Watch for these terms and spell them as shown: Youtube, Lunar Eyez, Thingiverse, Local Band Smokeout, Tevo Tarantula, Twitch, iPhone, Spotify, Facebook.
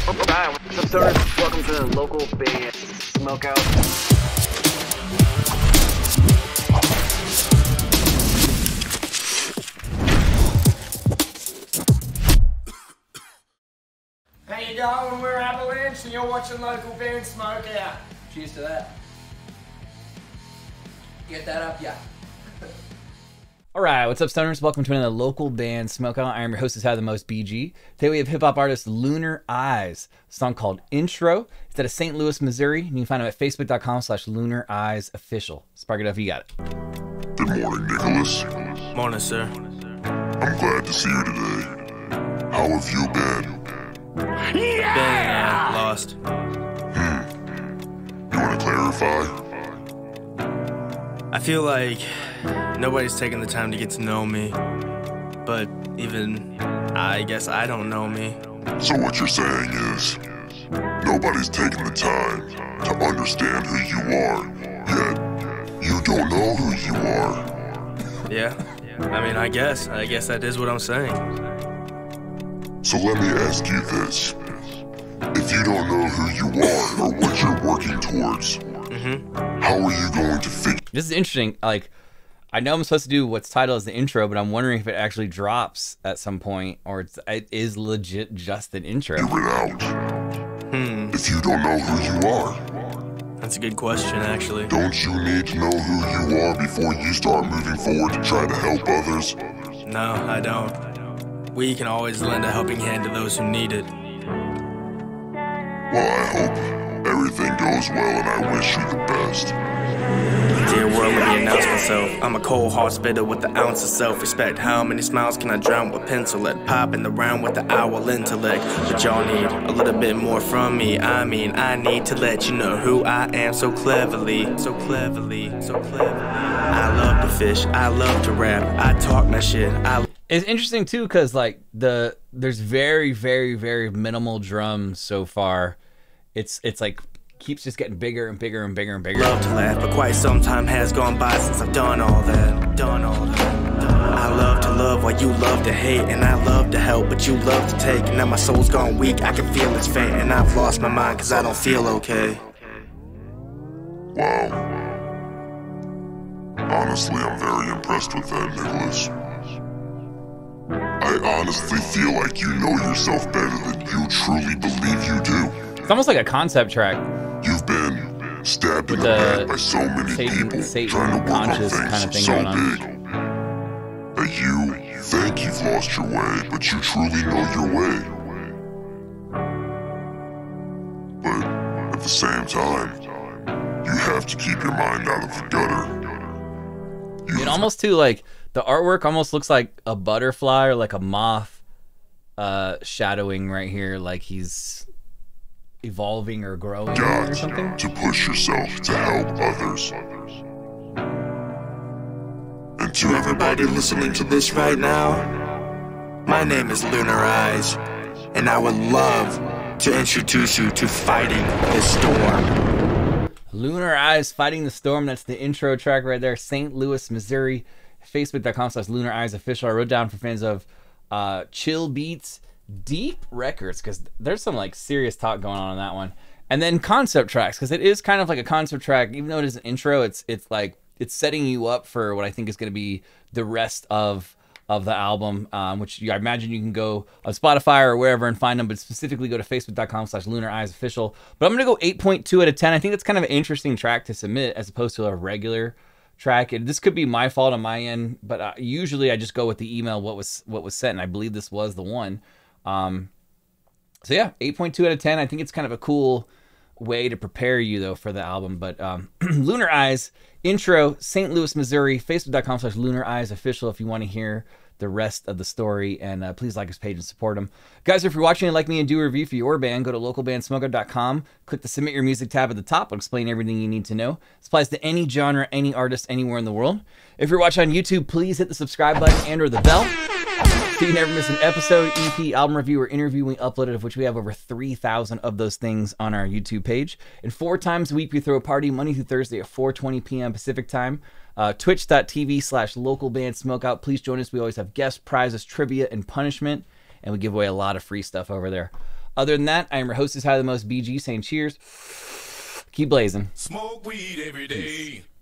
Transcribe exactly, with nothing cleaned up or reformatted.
Hi, what's up, sir? Welcome to the Local Band Smokeout. How you going? We're Avalanche and you're watching Local Band Smokeout. Cheers to that. Get that up, yeah. Alright, what's up, stoners? Welcome to another Local Band Smokeout. I am your host, is How the Most B G. Today we have hip hop artist Lunar Eyez, a song called Intro. It's out of Saint Louis, Missouri, and you can find him at facebook.com slash Lunar Eyez Official. Spark it up, you got it. Good morning, Nicholas. Morning, sir. I'm glad to see you today. How have you been? Yeah! Been uh, lost. Hmm. You want to clarify? I feel like nobody's taking the time to get to know me, but even I guess I don't know me. So what you're saying is nobody's taking the time to understand who you are, yet you don't know who you are. Yeah, I mean, I guess. I guess that is what I'm saying. So let me ask you this. If you don't know who you are or what you're working towards, mm-hmm. How are you going to figure? This is interesting. Like, I know I'm supposed to do what's titled as the intro, but I'm wondering if it actually drops at some point, or it's, it is legit just an intro. Figure it out. Hmm. If you don't know who you are, that's a good question, actually. Don't you need to know who you are before you start moving forward to try to help others? No, I don't. We can always lend a helping hand to those who need it. Well, I hope everything goes well, and I wish you the best. Dear world, let me announce myself. I'm a cold heart spitter with an ounce of self-respect. How many smiles can I drown with pencil? Let pop in the round with the owl intellect. But y'all need a little bit more from me. I mean, I need to let you know who I am so cleverly, so cleverly, so cleverly. I love to fish. I love to rap. I talk my shit. I It's interesting too, because like the there's very, very, very minimal drums so far. It's it's like keeps just getting bigger and bigger and bigger and bigger. Love to laugh, but quite some time has gone by since I've done all that. Done all that. Done. I love to love while you love to hate, and I love to help, but you love to take. And now my soul's gone weak, I can feel its fate, and I've lost my mind because I don't feel okay. Wow. Honestly, I'm very impressed with that, Nicholas. I honestly feel like you know yourself better than you truly believe you do. It's almost like a concept track. You've been stabbed in the back by so many Satan, people Satan trying to work on things kind of thing so big that you think you've lost your way, but you truly know your way. But at the same time, you have to keep your mind out of the gutter. You've it almost too like the artwork almost looks like a butterfly or like a moth uh, shadowing right here, like he's evolving or growing got or something. To push yourself to help others. And to everybody listening to this right now, my name is Lunar Eyez, and I would love to introduce you to Fighting the Storm. Lunar Eyez, Fighting the Storm. That's the intro track right there. Saint Louis, Missouri. Facebook.com slash Lunar Eyez Official. I wrote down for fans of uh, chill beats, deep records, because there's some like serious talk going on on that one, and then concept tracks, because it is kind of like a concept track, even though it is an intro. It's it's like it's setting you up for what I think is going to be the rest of of the album, um, which I imagine you can go on Spotify or wherever and find them, but specifically go to facebook.com slash Lunar Eyez Official. But I'm gonna go eight point two out of ten. I think that's kind of an interesting track to submit as opposed to a regular track, and this could be my fault on my end, but uh, usually I just go with the email what was what was sent, and I believe this was the one. Um, so yeah, eight point two out of ten. I think it's kind of a cool way to prepare you though for the album, but, um, Lunar Eyez Intro, Saint Louis, Missouri, facebook.com slash Lunar Eyez Official. If you want to hear the rest of the story, and, uh, please like his page and support him, guys. If you're watching and like me and do a review for your band, go to local band smokeout dot com, click the submit your music tab at the top. I'll explain everything you need to know. This applies to any genre, any artist, anywhere in the world. If you're watching on YouTube, please hit the subscribe button and or the bell, so you never miss an episode, E P, album review, or interview we uploaded, of which we have over three thousand of those things on our YouTube page. And four times a week, we throw a party Monday through Thursday at four twenty p m Pacific time. Uh, Twitch.tv slash Local Band Smokeout. Please join us. We always have guests, prizes, trivia, and punishment. And we give away a lot of free stuff over there. Other than that, I am your host, is How the Most B G, saying cheers. Keep blazing. Smoke weed every day. Peace.